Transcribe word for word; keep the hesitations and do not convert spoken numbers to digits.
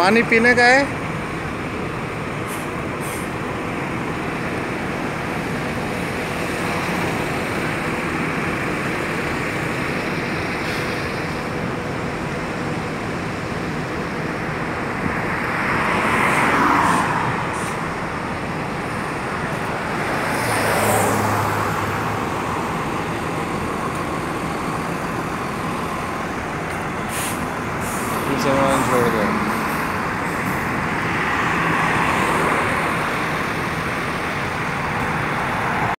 पानी पीने का है।